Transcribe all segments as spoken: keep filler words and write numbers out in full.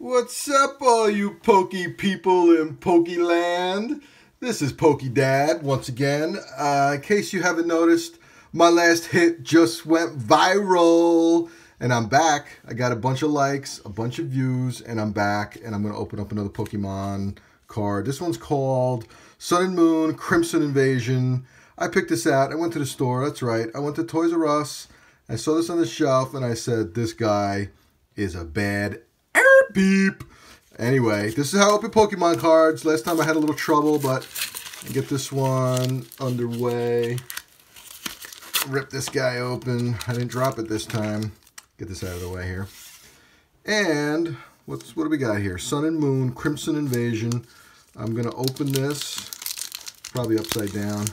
What's up, all you Pokey people in Pokeland? This is Pokey Dad once again. Uh, in case you haven't noticed, my last hit just went viral, and I'm back. I got a bunch of likes, a bunch of views, and I'm back. And I'm gonna open up another Pokemon card. This one's called Sun and Moon Crimson Invasion. I picked this out. I went to the store. That's right. I went to Toys R Us. I saw this on the shelf, and I said, "This guy is a bad." Beep. Anyway, this is how I open Pokemon cards. Last time I had a little trouble, but I'll get this one underway. Rip this guy open. I didn't drop it this time. Get this out of the way here. And what's what do we got here? Sun and Moon, Crimson Invasion. I'm gonna open this. Probably upside down.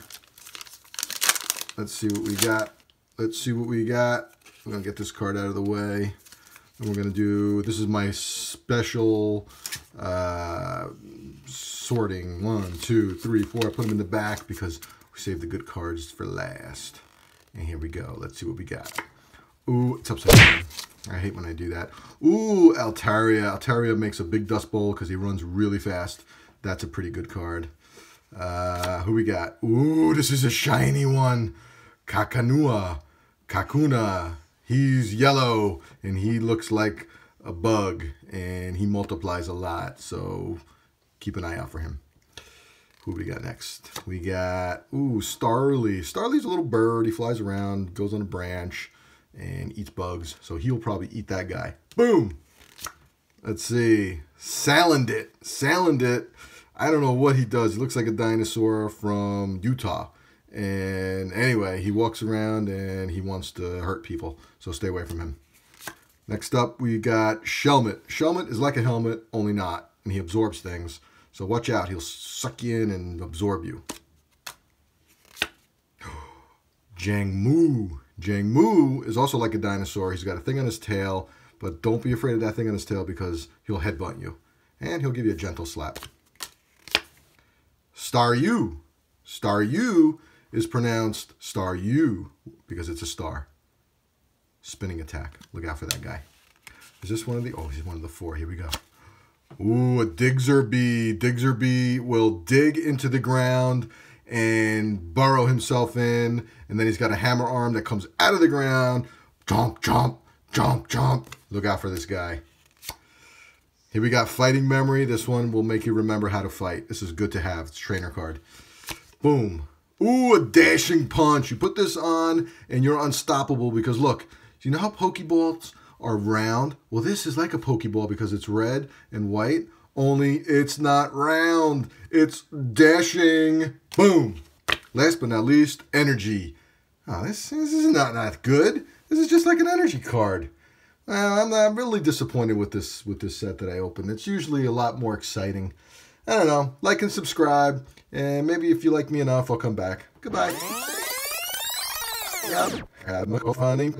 Let's see what we got. Let's see what we got. I'm gonna get this card out of the way. And we're going to do, this is my special uh, sorting. One, two, three, four. I put them in the back because we saved the good cards for last. And here we go. Let's see what we got. Ooh, it's upside down. I hate when I do that. Ooh, Altaria. Altaria makes a big dust bowl because he runs really fast. That's a pretty good card. Uh, who we got? Ooh, this is a shiny one. Kakuna. Kakuna. He's yellow, and he looks like a bug, and he multiplies a lot, so keep an eye out for him. Who we got next? We got, ooh, Starly. Starly's a little bird. He flies around, goes on a branch, and eats bugs, so he'll probably eat that guy. Boom! Let's see. Salandit. Salandit, I don't know what he does. He looks like a dinosaur from Utah. And anyway, he walks around and he wants to hurt people, so stay away from him. Next up, we got Shelmet. Shelmet is like a helmet, only not, and he absorbs things. So watch out, he'll suck you in and absorb you. Jang Mu. Jang Mu is also like a dinosaur. He's got a thing on his tail, but don't be afraid of that thing on his tail because he'll headbutt you. And he'll give you a gentle slap. Staryu. Staryu is pronounced Staryu because it's a star. Spinning attack. Look out for that guy. Is this one of the... Oh, he's one of the four. Here we go. Ooh, a Digzer B. Digzer B will dig into the ground and burrow himself in. And then he's got a hammer arm that comes out of the ground. Jump, jump, jump, jump. Look out for this guy. Here we got Fighting Memory. This one will make you remember how to fight. This is good to have. It's a trainer card. Boom. Ooh, a dashing punch. You put this on and you're unstoppable because look, do you know how Pokéballs are round? Well, this is like a Pokéball because it's red and white, only it's not round. It's dashing. Boom. Last but not least, energy. Oh, this, this is not, not good. This is just like an energy card. Well, I'm, I'm really disappointed with this, with this set that I opened. It's usually a lot more exciting. I don't know. Like and subscribe. And maybe if you like me enough, I'll come back. Goodbye. Yeah, there's the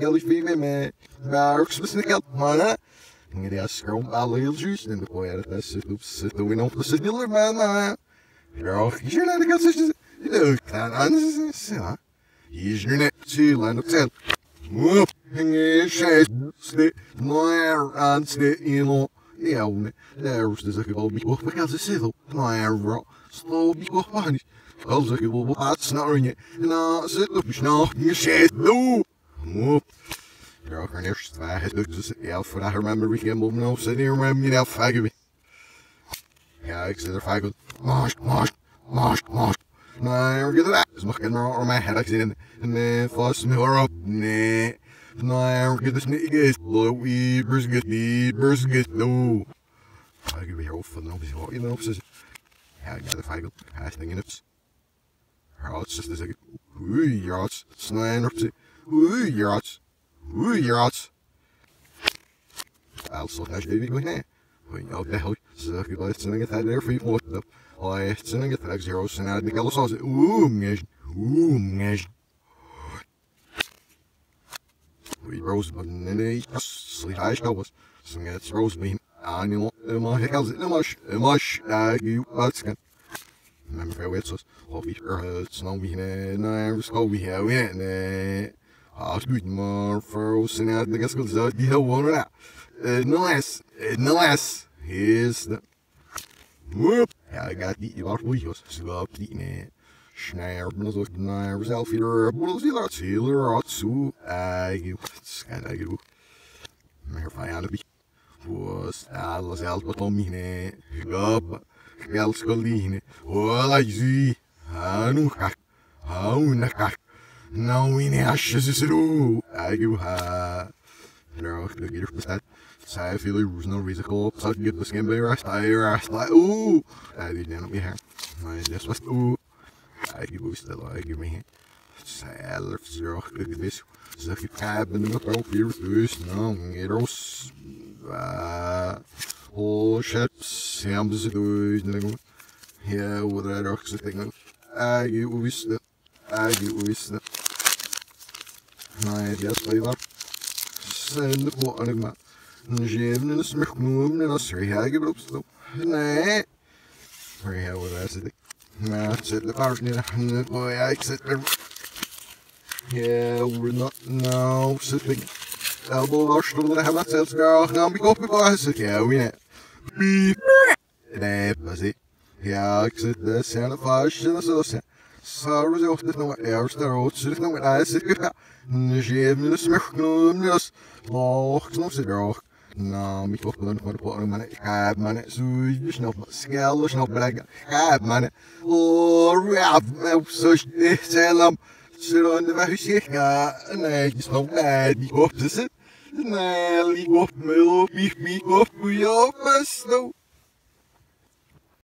gold people because it's a little slow people funny. Also, you will not snoring it. No, sit up, no, you said no. Move. You're all finished. I had to just yell for that. Remember, we can move no city around me now. Faggot. Yeah, I said, faggot. Mosh, mosh, mosh, mosh. No, I don't get that. It's mucking around my head. I said, and then force me up. Nah. No, I get this niggas. Look, we brisket, we brisket. No, I give you for no, you know, says, I got a fight, passing in it. Rots, this is a who yards, snine, who yards, who yards. Also, I should be going we know the hell, circulate, sending it at their feet, what the I sending it at zero, and I think I'll sauce it. Ooh, mish, ooh, mish. We rose and they sleep I shall was some gets rose beam annual my house in a mush a mush I you us can remember it's us all we are snow we and I'm so we have in it I'll do more for us and I think it's good that you don't want that no less no less is the whoop. I got the lot of wheels, slop the man. Schneider, Brazil, self healer, Brazil, sealer, or two. I give, and I give. Merfianity was Alice Albatomine, Gub, Gelscaline, all I see. Hanuka, Haunaka. Now in ashes is true. I give her. Now the gift was that. I feel there was no reason to such get the skin by rest. I rest like, ooh, I didn't be here. I just was, ooh, I give us the lie, give me here. Sailor, zero, click this. Zucky cab and the top here, this, no, it was, uh, oh, shit, Sam's good. Yeah, what I rock's the thing. I give us the, I give us the, I just play that. Send the pot on him. Njeven and Smirkmoom and us rehagab up slow. Nay, rehab with acid. Now, said the partner, and the boy, I said, yeah, we're not now sitting. Elbow washed over the hammer, says girl, now we go for classic. Yeah, we net. Beep, nay, pussy. Yeah, I said the sound of flash and the saucer. Sorrows of the no airs, the roads, the no eyes, the Njeven and Smirkmoom and us. Loch, no, said rock. No, me talk about the pot of money, cab money, Swedish, no scallish, no black, cab money. Oh, we have no such salem. Sit on the very sick, and I just know bad, the opposite. Nelly, what will be, me, what we are, best, though.